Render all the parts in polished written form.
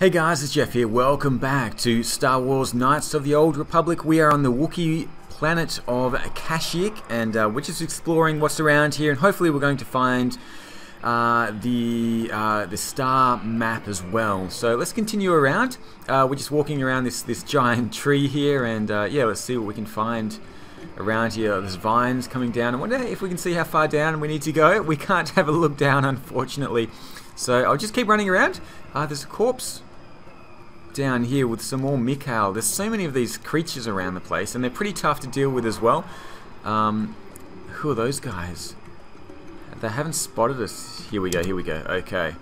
Hey guys, it's Jeff here. Welcome back to Star Wars Knights of the Old Republic. We are on the Wookiee planet of Kashyyyk, and we're just exploring what's around here, and hopefully we're going to find the star map as well. So let's continue around. We're just walking around this giant tree here, and yeah, let's see what we can find around here. There's vines coming down. I wonder if we can see how far down we need to go. We can't have a look down, unfortunately. So I'll just keep running around. There's a corpse down here with some more Mikhail. There's so many of these creatures around the place, and they're pretty tough to deal with as well. Who are those guys? They haven't spotted us. Here we go, here we go. Okay.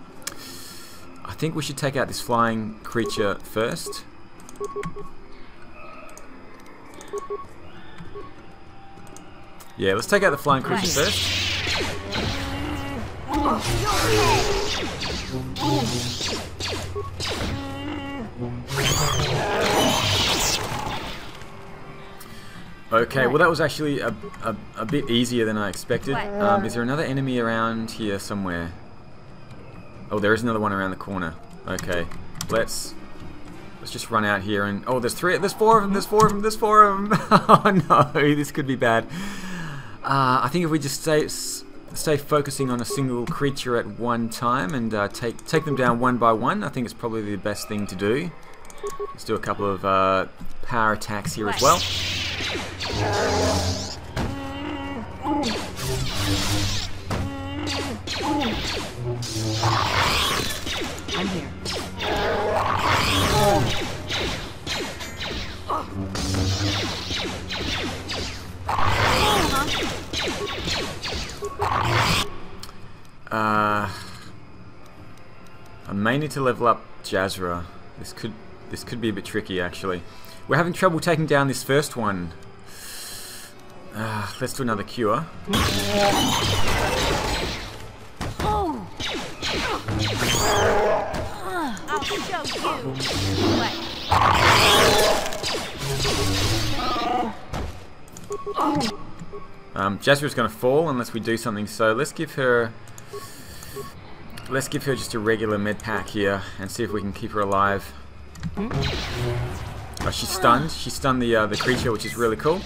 I think we should take out this flying creature first. Yeah, let's take out the flying creature first. Okay, well that was actually a bit easier than I expected. Is there another enemy around here somewhere? Oh, there is another one around the corner. Okay, let's just run out here and... Oh, there's four of them! Oh no, this could be bad. I think if we just stay focusing on a single creature at one time and take them down one by one, I think it's probably the best thing to do. Let's do a couple of power attacks here as well. I'm here. I may need to level up Jazra. This could be a bit tricky, actually. We're having trouble taking down this first one. Let's do another cure. Oh. I'll show you. Jazra's going to fall unless we do something. So let's give her just a regular med pack here and see if we can keep her alive. Oh, she's stunned. She stunned the creature, which is really cool.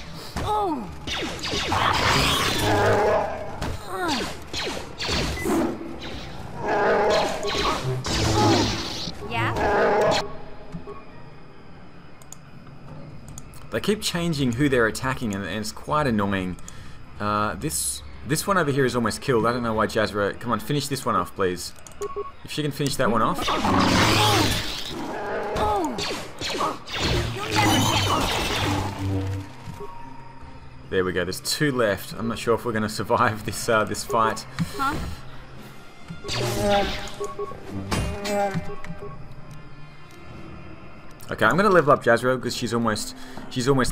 Yeah. They keep changing who they're attacking, and it's quite annoying. This one over here is almost killed. I don't know why. Jazra, come on, finish this one off, please. If she can finish that one off. There we go. There's two left. I'm not sure if we're going to survive this this fight. Huh? Okay, I'm going to level up Jazra because she's almost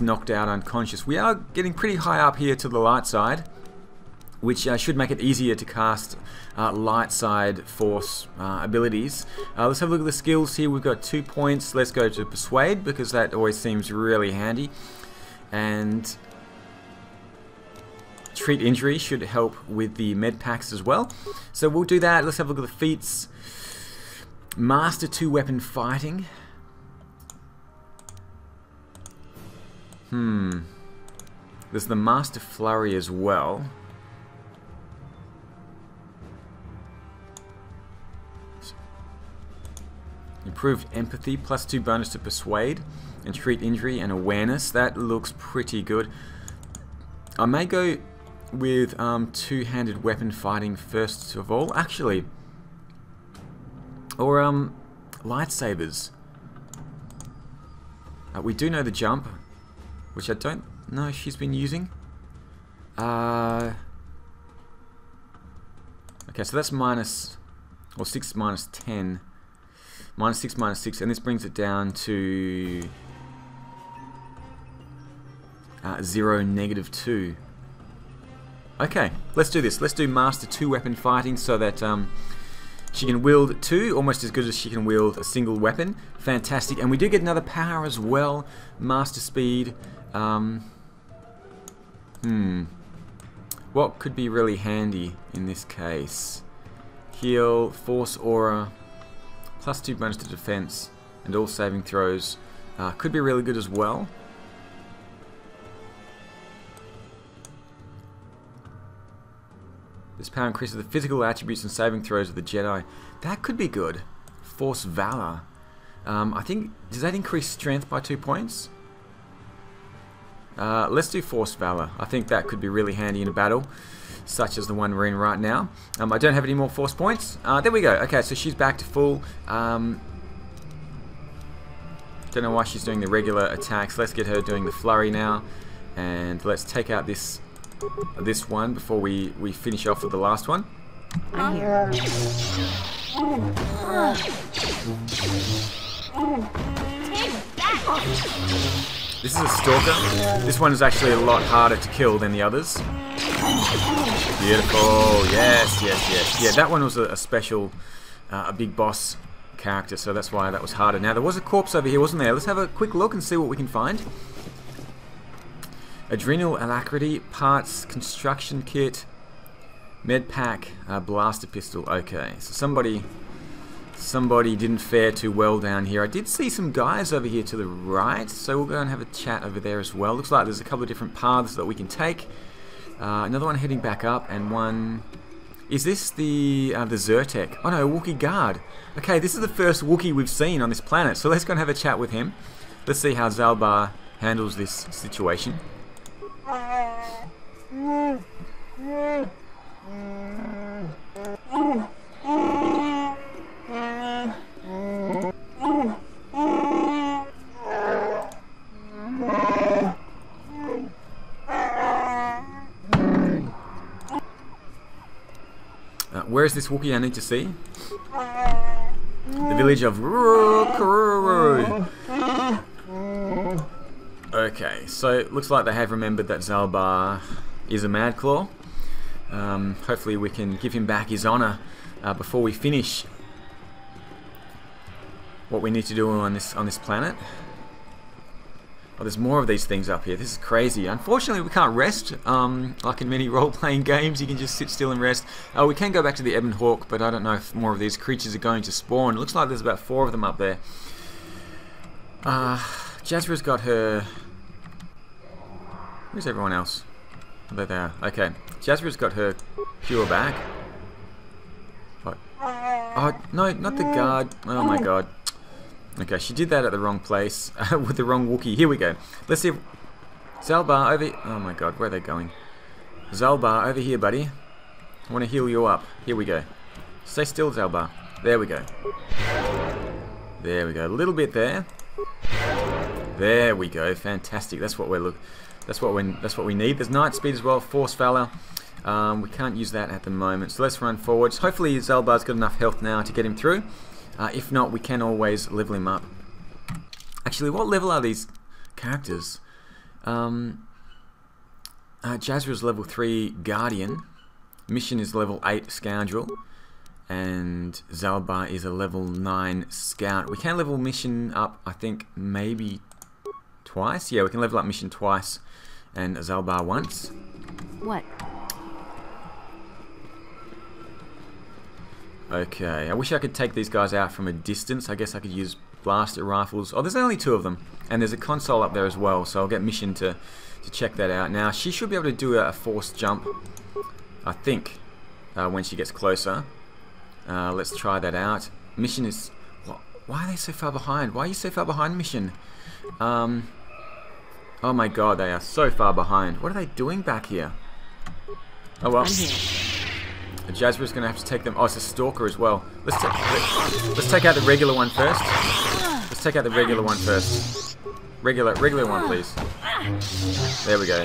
knocked out unconscious. We are getting pretty high up here to the light side, which should make it easier to cast light side force abilities. Let's have a look at the skills here. We've got 2 points. Let's go to Persuade because that always seems really handy, and Treat Injury should help with the med packs as well. So we'll do that. Let's have a look at the feats. Master 2 Weapon Fighting. There's the Master Flurry as well. Improved Empathy, plus 2 bonus to Persuade and Treat Injury and Awareness. That looks pretty good. I may go with two-handed weapon fighting first of all, actually, or lightsabers. We do know the jump, which I don't know she's been using. Okay, so that's minus 6, minus 10, and this brings it down to 0, -2. Okay, let's do this. Let's do Master 2 Weapon Fighting so that she can wield 2, almost as good as she can wield a single weapon. Fantastic. And we do get another power as well. Master Speed. What could be really handy in this case? Heal, Force Aura, Plus 2 bonus to defense and all saving throws. Could be really good as well. This power increases the physical attributes and saving throws of the Jedi. That could be good. Force Valor. I think, does that increase strength by 2 points? Let's do Force Valor. I think that could be really handy in a battle, such as the one we're in right now. I don't have any more Force points. There we go. Okay, so she's back to full. Don't know why she's doing the regular attacks. Let's get her doing the flurry now. And let's take out this one before we finish off with the last one. I'm here. This is a stalker. This one is actually a lot harder to kill than the others. Beautiful. Yes, yes, yes. Yeah, that one was a special, a big boss character, so that's why that was harder. Now, there was a corpse over here, wasn't there? Let's have a quick look and see what we can find. Adrenal Alacrity, parts, construction kit, med pack, blaster pistol. Okay, so somebody didn't fare too well down here. I did see some guys over here to the right, so we'll go and have a chat over there as well. Looks like there's a couple of different paths that we can take. Another one heading back up, and one... Is this the Zertek? Oh no, Wookiee Guard. Okay, this is the first Wookiee we've seen on this planet, so let's go and have a chat with him. Let's see how Zaalbar handles this situation. Where is this Wookiee I need to see? The village of Rukuru. Okay, so it looks like they have remembered that Zaalbar is a Madclaw. Hopefully we can give him back his honour before we finish what we need to do on this planet. Oh, there's more of these things up here. This is crazy. Unfortunately, we can't rest. Like in many role-playing games, you can just sit still and rest. We can go back to the Ebon Hawk, but I don't know if more of these creatures are going to spawn. It looks like there's about 4 of them up there. Jazra's got her... Where's everyone else? Oh, there they are. Okay. Jazra's got her cure back. What? Oh, no, not the guard. Oh, my God. Okay, she did that at the wrong place, with the wrong Wookiee. Here we go. Let's see if... Zaalbar, over... Oh my God, where are they going? Zaalbar, over here, buddy. I want to heal you up. Here we go. Stay still, Zaalbar. There we go. There we go. A little bit there. There we go. Fantastic. That's what we're that's what we need. There's Night Speed as well. Force Valor. We can't use that at the moment. So let's run forwards. Hopefully Zaalbar's got enough health now to get him through. If not, we can always level him up. Actually, what level are these characters? Jazra's level 3 Guardian. Mission is level 8 Scoundrel. And Zaalbar is a level 9 Scout. We can level Mission up, I think, maybe twice. Yeah, we can level up Mission twice and Zaalbar once. What? Okay, I wish I could take these guys out from a distance. I guess I could use blaster rifles. Oh, there's only 2 of them. And there's a console up there as well, so I'll get Mission to check that out. Now, she should be able to do a force jump, I think, when she gets closer. Let's try that out. Mission is... Why are they so far behind? Why are you so far behind, Mission? Oh my God, they are so far behind. What are they doing back here? Oh well. I'm here. Jazra's going to have to take them. Oh, it's a stalker as well. Let's take out the regular one first. Let's take out the regular one first. Regular one, please. There we go.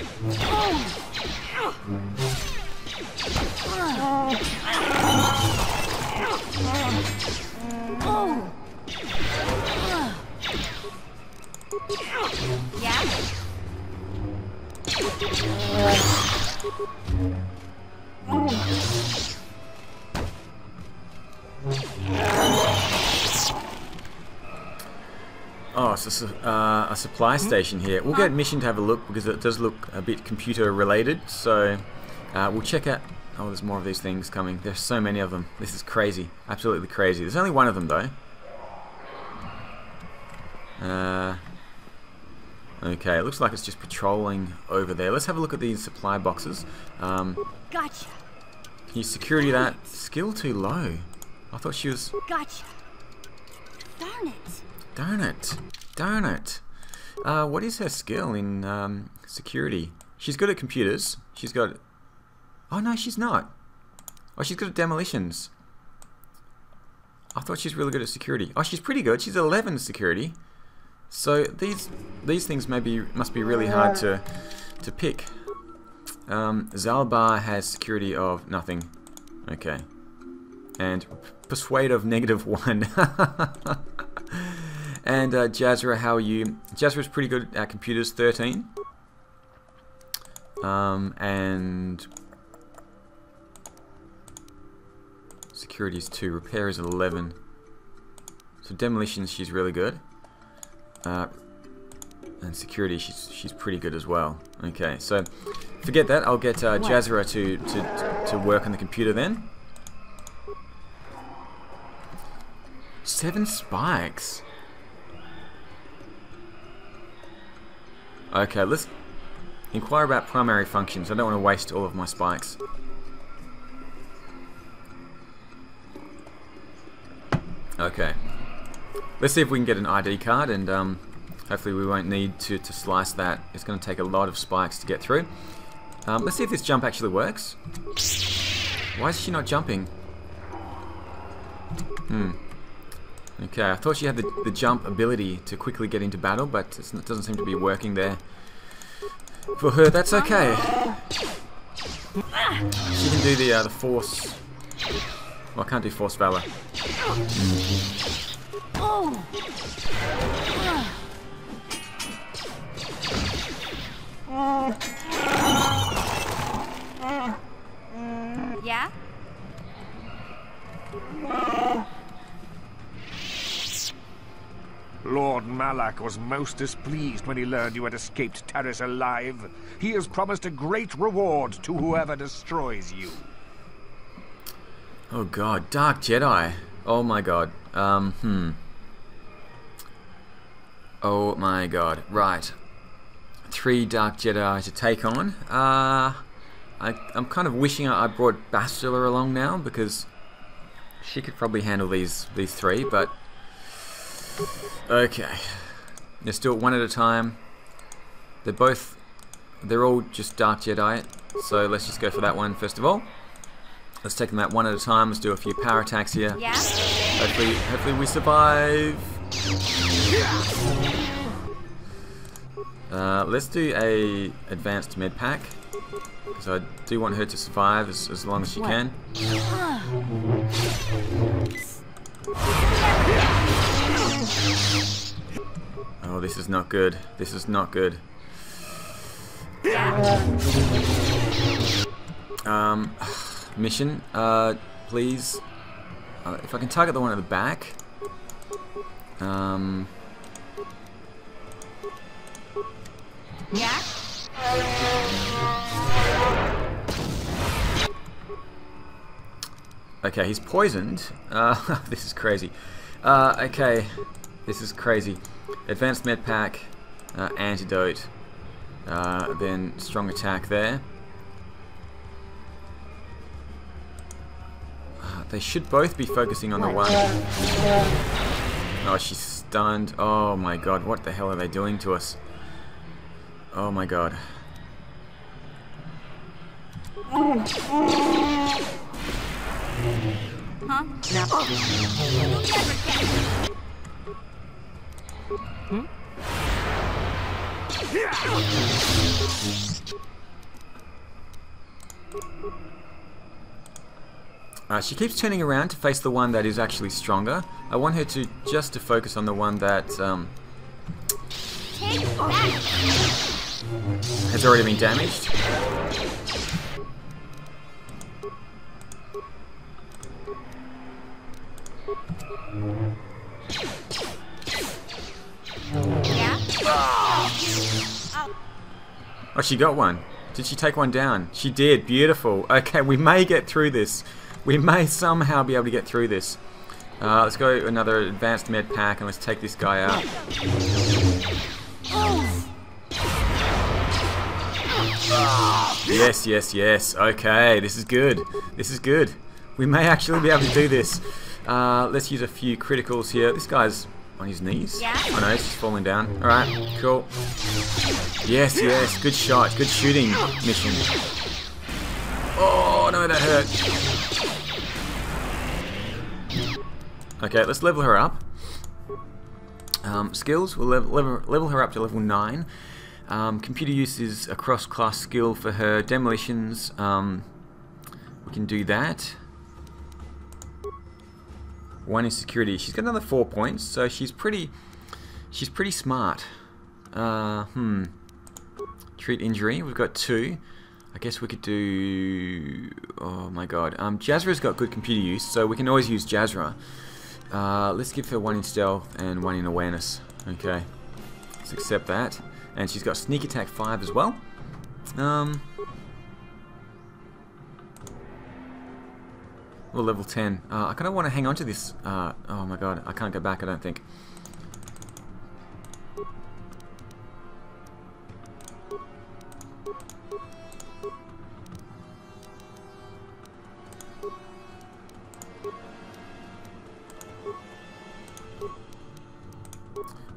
Yeah. Oh, it's a supply station here. We'll get Mission to have a look because it does look a bit computer related, so we'll check out... Oh, there's more of these things coming. There's so many of them. This is crazy. Absolutely crazy. There's only one of them though. Okay, it looks like it's just patrolling over there. Let's have a look at these supply boxes. Gotcha. Can you security that? Skill too low. I thought she was... Gotcha. Darn it. Darn it. Darn it. What is her skill in security? She's good at computers. She's got... Oh, no, she's not. Oh, she's good at demolitions. I thought she's really good at security. Oh, she's pretty good. She's 11 security. So these things must be really hard to pick. Zaalbar has security of nothing. Okay. And persuade of -1. And Jazra, how are you? Jazra's pretty good at computers, 13. And security is 2. Repair is 11. So demolitions, she's really good. And security, she's pretty good as well. Okay, so forget that. I'll get Jazra to work on the computer then. 7 spikes. Okay, let's inquire about primary functions. I don't want to waste all of my spikes. Okay. Let's see if we can get an ID card, and hopefully we won't need to slice that. It's going to take a lot of spikes to get through. Let's see if this jump actually works. Why is she not jumping? Okay, I thought she had the jump ability to quickly get into battle, but it doesn't seem to be working there. For her, that's okay. She can do the force... Well, I can't do Force Valor. Yeah? Lord Malak was most displeased when he learned you had escaped Terrace alive. He has promised a great reward to whoever destroys you. Oh god, Dark Jedi. Oh my god. Oh my god. Right. 3 Dark Jedi to take on. I'm kind of wishing I brought Bastilla along now, because she could probably handle these 3, but... Okay. Let's do it one at a time. They're all just Dark Jedi, so let's just go for that one first of all. Let's take them out one at a time. Let's do a few power attacks here. Yeah. Hopefully we survive. Let's do a advanced med pack, because I do want her to survive as long as she can. Oh, this is not good. This is not good. Mission, please. If I can target the one at the back. Yeah. Okay, he's poisoned. This is crazy. Okay, this is crazy. Advanced med pack, antidote, then strong attack there. They should both be focusing on the one. Oh, she's stunned. Oh my god, what the hell are they doing to us? Oh my god. Huh? No. She keeps turning around to face the one that is actually stronger. I want her to just to focus on the one that has already been damaged. Yeah. Oh, she got one. Did she take one down? She did. Beautiful. Okay, we may get through this. We may somehow be able to get through this. Let's go to another advanced med pack and let's take this guy out. Yes, yes, yes. Okay, this is good. This is good. We may actually be able to do this. Let's use a few criticals here. This guy's on his knees. Oh no, he's just falling down. Alright, cool. Yes, yes. Good shot. Good shooting mission. Oh no, that hurt. Okay, let's level her up. Skills, we'll level her up to level 9. Computer use is a cross-class skill for her. Demolitions, we can do that. One is security. She's got another 4 points, so she's pretty smart. Treat injury, we've got 2. I guess we could do... oh my god. Jazra's got good computer use, so we can always use Jazra. Let's give her 1 in stealth and 1 in awareness. Okay, let's accept that. And she's got sneak attack 5 as well. Well, level 10. I kind of want to hang on to this. Oh my god, I can't go back, I don't think.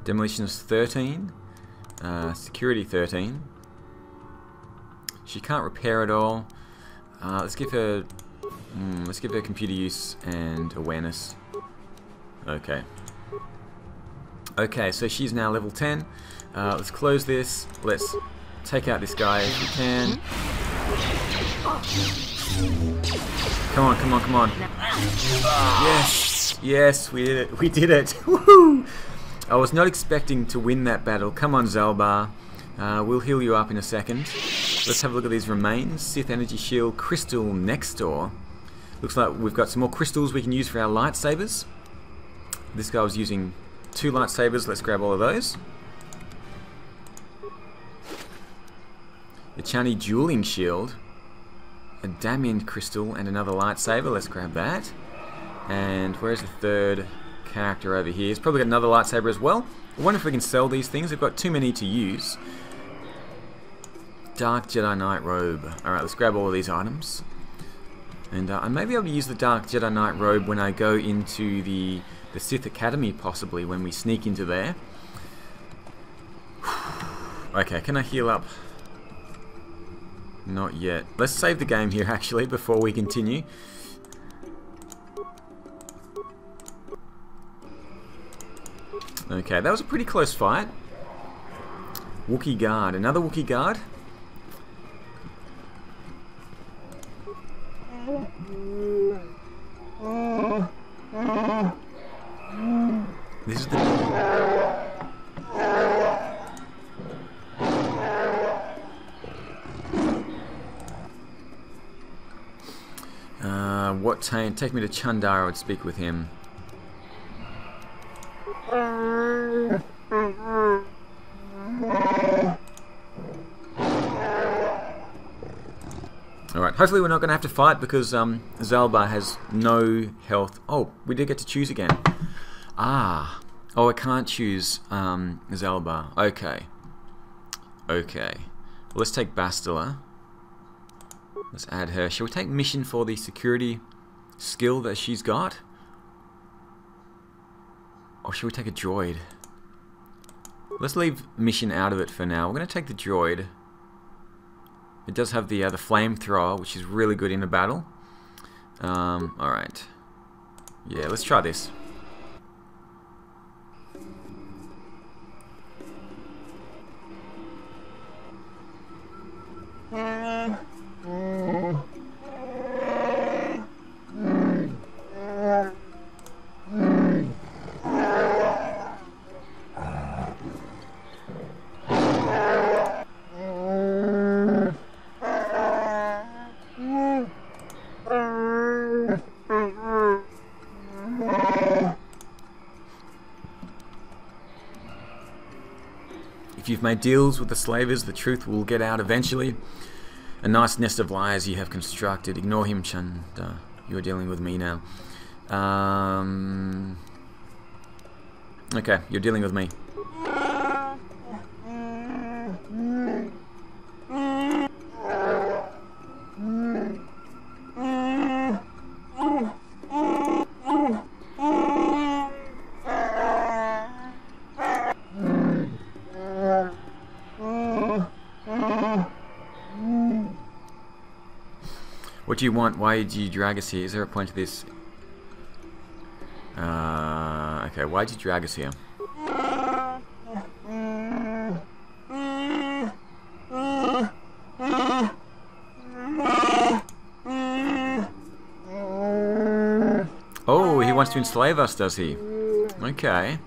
Demolition is 13, security 13. She can't repair at all. Let's give her computer use and awareness. Okay. Okay, so she's now level 10. Let's close this. Let's take out this guy if we can. Come on, come on, come on! Yes, yes, we did it. We did it. Woohoo! I was not expecting to win that battle. Come on, Zaalbar. We'll heal you up in a second. Let's have a look at these remains. Sith Energy Shield, Crystal next door. Looks like we've got some more crystals we can use for our lightsabers. This guy was using 2 lightsabers. Let's grab all of those. The Chani Dueling Shield. A Damien Crystal and another lightsaber. Let's grab that. And where's the third character over here? He's probably got another lightsaber as well. I wonder if we can sell these things. We've got too many to use. Dark Jedi Knight Robe. Alright, let's grab all of these items. And I may be able to use the Dark Jedi Knight Robe when I go into the Sith Academy, possibly, when we sneak into there. Okay, can I heal up? Not yet. Let's save the game here, actually, before we continue. Okay, that was a pretty close fight. Wookiee Guard. Another Wookiee Guard. This is the... what time? Take me to Chandara, I would speak with him. Alright, hopefully we're not going to have to fight because Zaalbar has no health. Oh, we did get to choose again. Ah. Oh, I can't choose Zaalbar. Okay. Okay. Well, let's take Bastilla. Let's add her. Shall we take mission for the security skill that she's got? Or should we take a droid? Let's leave mission out of it for now. We're going to take the droid. It does have the flamethrower, which is really good in a battle. Alright. Yeah, let's try this. If you've made deals with the slavers, the truth will get out eventually. A nice nest of lies you have constructed. Ignore him, Chanda. You're dealing with me now. Okay, you're dealing with me. What do you want? Why do you drag us here? Is there a point to this? Okay, why did you drag us here? Oh, he wants to enslave us, does he? Okay.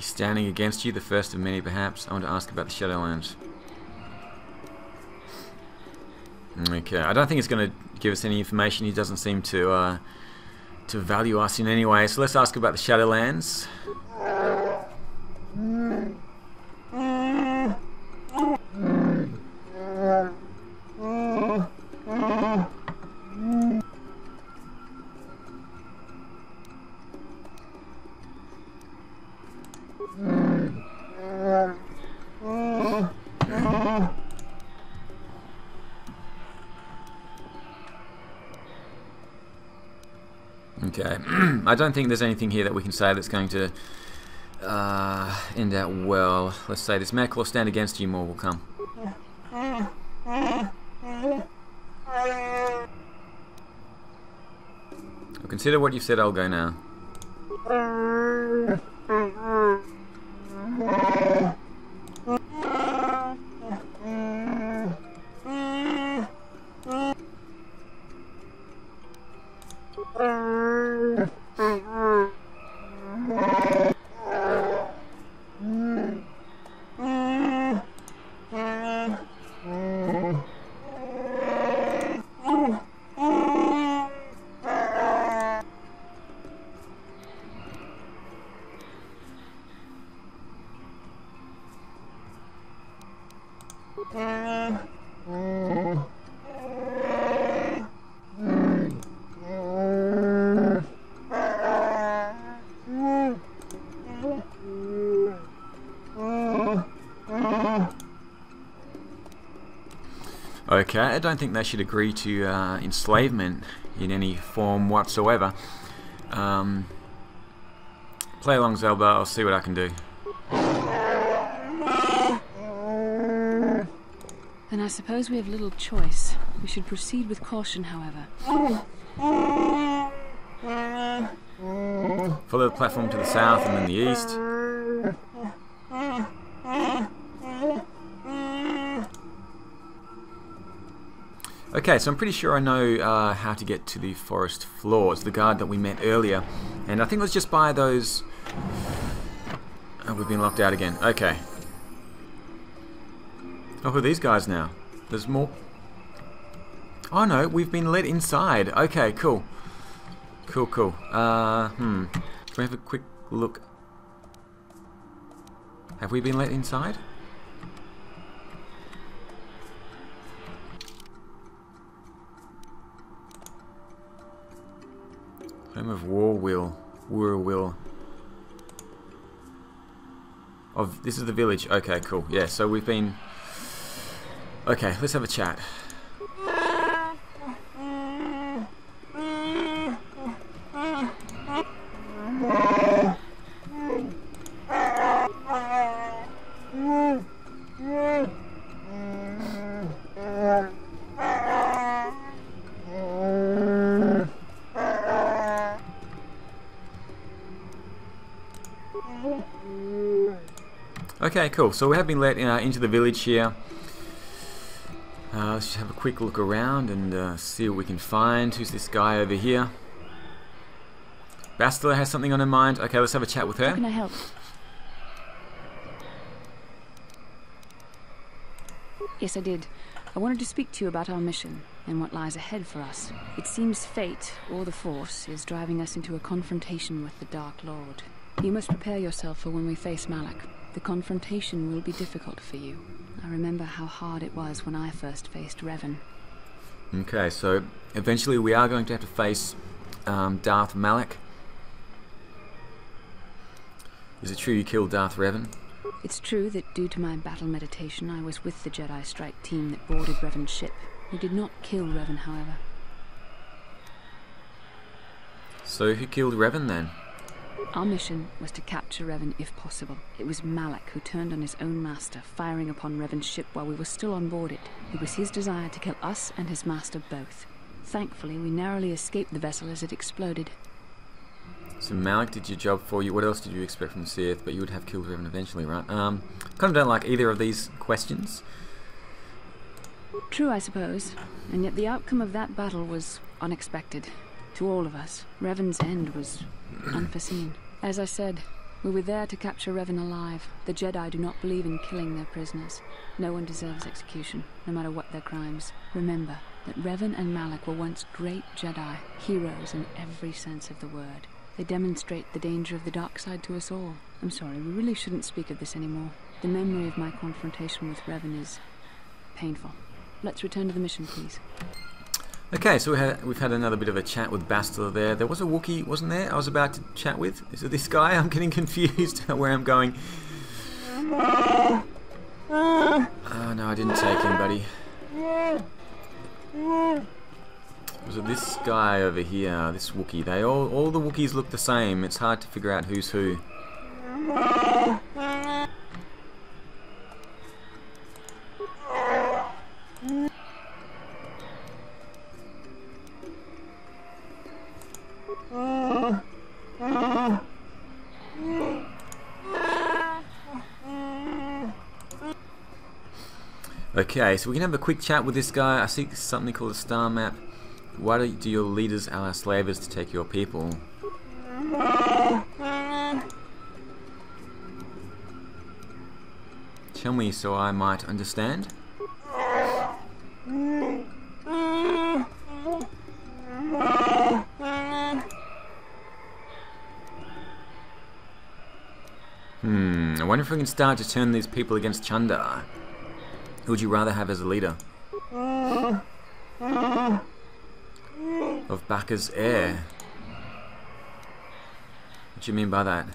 Standing against you, the first of many perhaps. I want to ask about the Shadowlands. Okay, I don't think it's going to give us any information. He doesn't seem to value us in any way. So let's ask about the Shadowlands. Okay, I don't think there's anything here that we can say that's going to end out well. Let's say this. Madclaw, stand against you, more will come. I'll consider what you've said, I'll go now. Okay, I don't think they should agree to enslavement in any form whatsoever. Play along, Zaalbar, I'll see what I can do. Then I suppose we have little choice. We should proceed with caution, however. Follow the platform to the south and then the east. Okay, so I'm pretty sure I know how to get to the forest floor. It's the guard that we met earlier. And I think let's just buy those... Oh, we've been locked out again. Okay. Oh, who are these guys now? There's more... Oh no, we've been let inside. Okay, cool. Cool, cool. Can we have a quick look? Have we been let inside? Home of War Will. Oh, this is the village. Okay, cool. Yeah, so we've been... Okay, let's have a chat. Okay, cool. So we have been let into the village here. Let's just have a quick look around and see what we can find. Who's this guy over here? Bastilla has something on her mind. Okay, let's have a chat with her. How can I help? Yes, I did. I wanted to speak to you about our mission and what lies ahead for us. It seems fate, or the Force, is driving us into a confrontation with the Dark Lord. You must prepare yourself for when we face Malak. The confrontation will be difficult for you. I remember how hard it was when I first faced Revan. Okay, so eventually we are going to have to face Darth Malak. Is it true you killed Darth Revan? It's true that due to my battle meditation, I was with the Jedi strike team that boarded Revan's ship. We did not kill Revan, however. So who killed Revan then? Our mission was to capture Revan if possible. It was Malak who turned on his own master, firing upon Revan's ship while we were still on board it. It was his desire to kill us and his master both. Thankfully, we narrowly escaped the vessel as it exploded. So Malak did your job for you. What else did you expect from Sith? But you would have killed Revan eventually, right? Kind of don't like either of these questions. True, I suppose. And yet the outcome of that battle was unexpected. To all of us, Revan's end was unforeseen. As I said, we were there to capture Revan alive. The Jedi do not believe in killing their prisoners. No one deserves execution, no matter what their crimes. Remember that Revan and Malak were once great Jedi, heroes in every sense of the word. They demonstrate the danger of the dark side to us all. I'm sorry, we really shouldn't speak of this anymore. The memory of my confrontation with Revan is painful. Let's return to the mission, please. Okay, so we've had another bit of a chat with Bastilla there. There was a Wookiee, wasn't there, I was about to chat with? Is it this guy? I'm getting confused where I'm going. Oh no, I didn't take him, buddy. Was it this guy over here, this Wookiee? They all the Wookiees look the same. It's hard to figure out who's who. Okay, so we can have a quick chat with this guy. I see something called a star map. Why do your leaders allow slavers to take your people? Tell me so I might understand. I wonder if we can start to turn these people against Chandara. Who would you rather have as a leader? Of Bacca's heir. What do you mean by that?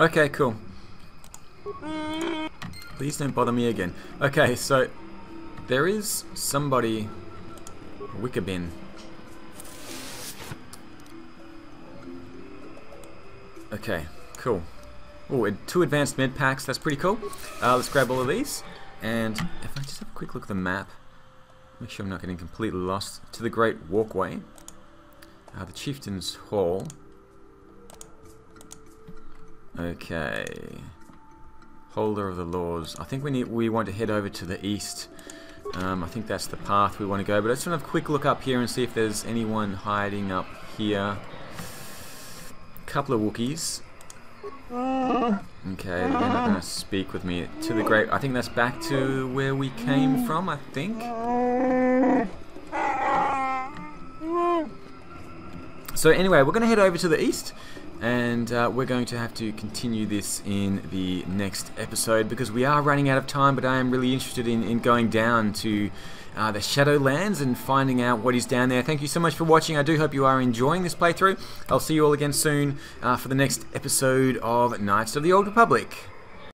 Okay, cool. Please don't bother me again. Okay, so there is somebody. Wicker Bin. Okay, cool. Oh, 2 advanced med packs. That's pretty cool. Let's grab all of these. And if I just have a quick look at the map, make sure I'm not getting completely lost. To the Great Walkway, the Chieftain's Hall. Okay, Holder of the Laws. I think we want to head over to the east. I think that's the path we want to go, but I just want to have a quick look up here and see if there's anyone hiding up here. Couple of Wookiees. Okay, they're not going to speak with me. To the great, I think that's back to where we came from, I think. So anyway, we're going to head over to the east, and we're going to have to continue this in the next episode because we are running out of time, but I am really interested in going down to the Shadowlands and finding out what is down there. Thank you so much for watching. I do hope you are enjoying this playthrough. I'll see you all again soon for the next episode of Knights of the Old Republic.